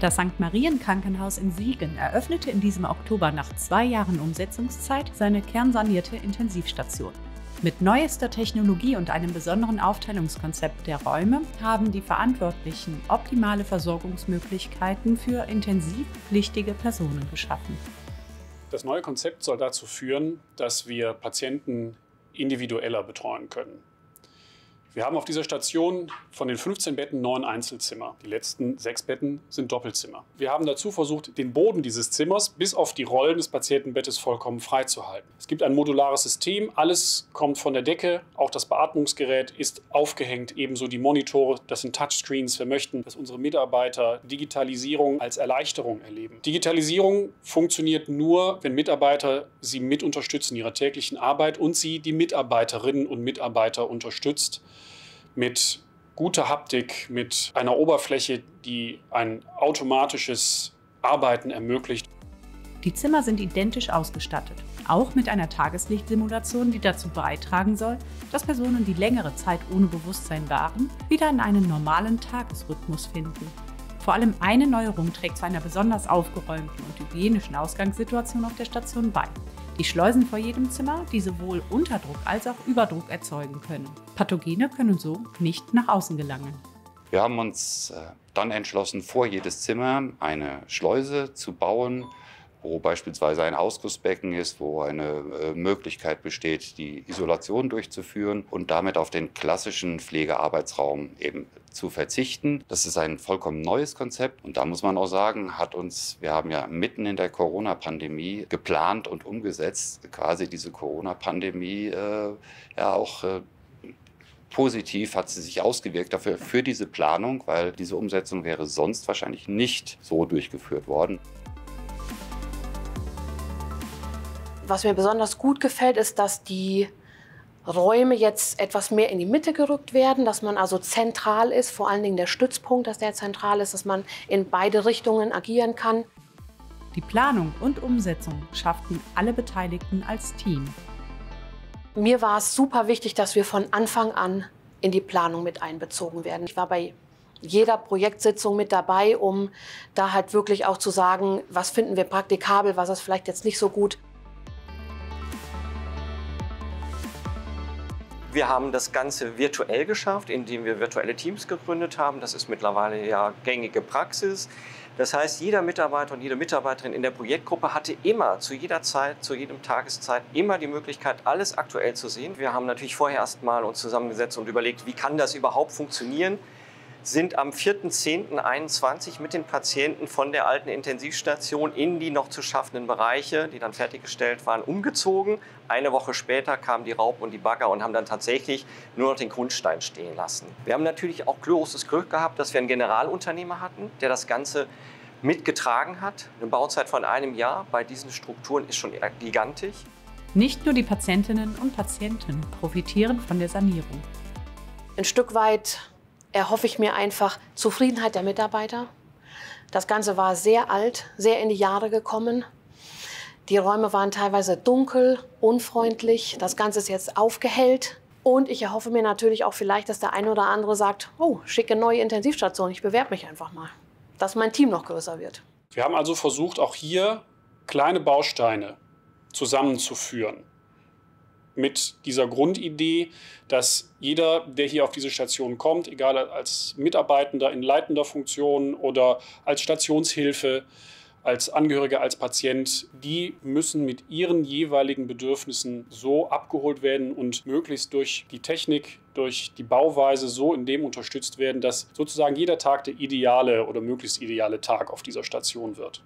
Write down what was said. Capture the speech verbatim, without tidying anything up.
Das Sankt Marien-Krankenhaus in Siegen eröffnete in diesem Oktober nach zwei Jahren Umsetzungszeit seine kernsanierte Intensivstation. Mit neuester Technologie und einem besonderen Aufteilungskonzept der Räume haben die Verantwortlichen optimale Versorgungsmöglichkeiten für intensivpflichtige Personen geschaffen. Das neue Konzept soll dazu führen, dass wir Patienten individueller betreuen können. Wir haben auf dieser Station von den fünfzehn Betten neun Einzelzimmer. Die letzten sechs Betten sind Doppelzimmer. Wir haben dazu versucht, den Boden dieses Zimmers bis auf die Rollen des Patientenbettes vollkommen freizuhalten. Es gibt ein modulares System, alles kommt von der Decke, auch das Beatmungsgerät ist aufgehängt, ebenso die Monitore, das sind Touchscreens. Wir möchten, dass unsere Mitarbeiter Digitalisierung als Erleichterung erleben. Digitalisierung funktioniert nur, wenn Mitarbeiter sie mit unterstützen in ihrer täglichen Arbeit und sie die Mitarbeiterinnen und Mitarbeiter unterstützt. Mit guter Haptik, mit einer Oberfläche, die ein automatisches Arbeiten ermöglicht. Die Zimmer sind identisch ausgestattet, auch mit einer Tageslichtsimulation, die dazu beitragen soll, dass Personen, die längere Zeit ohne Bewusstsein waren, wieder in einen normalen Tagesrhythmus finden. Vor allem eine Neuerung trägt zu einer besonders aufgeräumten und hygienischen Ausgangssituation auf der Station bei. Die Schleusen vor jedem Zimmer, die sowohl Unterdruck als auch Überdruck erzeugen können. Pathogene können so nicht nach außen gelangen. Wir haben uns dann entschlossen, vor jedes Zimmer eine Schleuse zu bauen, wo beispielsweise ein Ausgussbecken ist, wo eine Möglichkeit besteht, die Isolation durchzuführen und damit auf den klassischen Pflegearbeitsraum eben zu verzichten. Das ist ein vollkommen neues Konzept und da muss man auch sagen, hat uns, wir haben ja mitten in der Corona-Pandemie geplant und umgesetzt, quasi diese Corona-Pandemie äh, ja auch äh, positiv hat sie sich ausgewirkt dafür, für diese Planung, weil diese Umsetzung wäre sonst wahrscheinlich nicht so durchgeführt worden. Was mir besonders gut gefällt, ist, dass die Räume jetzt etwas mehr in die Mitte gerückt werden, dass man also zentral ist, vor allen Dingen der Stützpunkt, dass der zentral ist, dass man in beide Richtungen agieren kann. Die Planung und Umsetzung schafften alle Beteiligten als Team. Mir war es super wichtig, dass wir von Anfang an in die Planung mit einbezogen werden. Ich war bei jeder Projektsitzung mit dabei, um da halt wirklich auch zu sagen, was finden wir praktikabel, was ist vielleicht jetzt nicht so gut. Wir haben das Ganze virtuell geschafft, indem wir virtuelle Teams gegründet haben. Das ist mittlerweile ja gängige Praxis. Das heißt, jeder Mitarbeiter und jede Mitarbeiterin in der Projektgruppe hatte immer, zu jeder Zeit, zu jedem Tageszeit, immer die Möglichkeit, alles aktuell zu sehen. Wir haben natürlich vorher erst mal uns zusammengesetzt und überlegt, wie kann das überhaupt funktionieren. Sind am vierten zehnten einundzwanzig mit den Patienten von der alten Intensivstation in die noch zu schaffenden Bereiche, die dann fertiggestellt waren, umgezogen. Eine Woche später kamen die Raub und die Bagger und haben dann tatsächlich nur noch den Grundstein stehen lassen. Wir haben natürlich auch großes Glück gehabt, dass wir einen Generalunternehmer hatten, der das Ganze mitgetragen hat. Eine Bauzeit von einem Jahr bei diesen Strukturen ist schon gigantisch. Nicht nur die Patientinnen und Patienten profitieren von der Sanierung. Ein Stück weit erhoffe ich mir einfach Zufriedenheit der Mitarbeiter. Das Ganze war sehr alt, sehr in die Jahre gekommen. Die Räume waren teilweise dunkel, unfreundlich. Das Ganze ist jetzt aufgehellt. Und ich erhoffe mir natürlich auch vielleicht, dass der eine oder andere sagt, oh, schicke neue Intensivstation, ich bewerbe mich einfach mal. Dass mein Team noch größer wird. Wir haben also versucht, auch hier kleine Bausteine zusammenzuführen. Mit dieser Grundidee, dass jeder, der hier auf diese Station kommt, egal als Mitarbeitender in leitender Funktion oder als Stationshilfe, als Angehöriger, als Patient, die müssen mit ihren jeweiligen Bedürfnissen so abgeholt werden und möglichst durch die Technik, durch die Bauweise so in dem unterstützt werden, dass sozusagen jeder Tag der ideale oder möglichst ideale Tag auf dieser Station wird.